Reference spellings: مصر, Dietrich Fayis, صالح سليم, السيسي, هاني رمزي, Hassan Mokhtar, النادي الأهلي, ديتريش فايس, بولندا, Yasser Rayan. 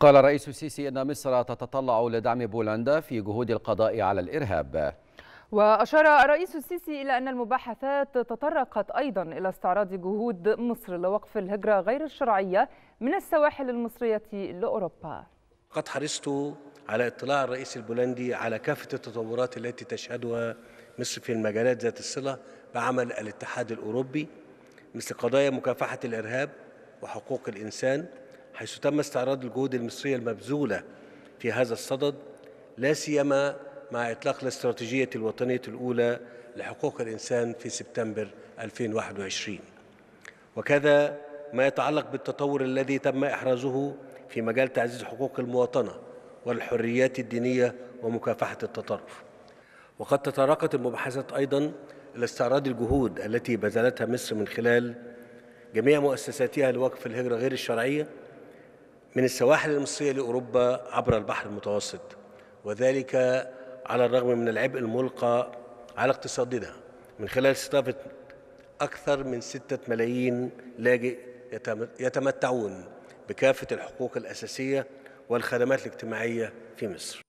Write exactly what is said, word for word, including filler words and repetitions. قال الرئيس السيسي أن مصر تتطلع لدعم بولندا في جهود القضاء على الإرهاب. وأشار الرئيس السيسي إلى أن المباحثات تطرقت أيضا إلى استعراض جهود مصر لوقف الهجرة غير الشرعية من السواحل المصرية لأوروبا. قد حرصت على اطلاع الرئيس البولندي على كافة التطورات التي تشهدها مصر في المجالات ذات الصلة بعمل الاتحاد الأوروبي، مثل قضايا مكافحة الإرهاب وحقوق الإنسان، حيث تم استعراض الجهود المصرية المبذولة في هذا الصدد، لا سيما مع إطلاق الاستراتيجية الوطنية الأولى لحقوق الإنسان في سبتمبر ألفين وواحد وعشرين. وكذا ما يتعلق بالتطور الذي تم إحرازه في مجال تعزيز حقوق المواطنة والحريات الدينية ومكافحة التطرف. وقد تطرقت المباحثات أيضاً إلى استعراض الجهود التي بذلتها مصر من خلال جميع مؤسساتها لوقف الهجرة غير الشرعية من السواحل المصرية لأوروبا عبر البحر المتوسط، وذلك على الرغم من العبء الملقى على اقتصادنا من خلال استضافة أكثر من ستة ملايين لاجئ يتمتعون بكافة الحقوق الأساسية والخدمات الاجتماعية في مصر.